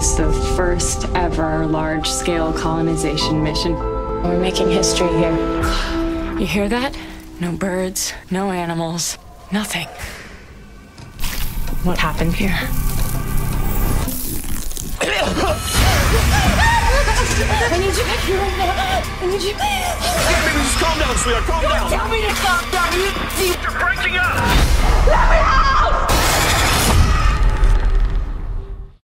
It's the first ever large-scale colonization mission. We're making history here. You hear that? No birds, no animals, nothing. What happened here? I need you back here right now. I need you. Okay, baby, just calm down, sweetheart. Calm down. Tell me to calm down. You're breaking up. Let me out.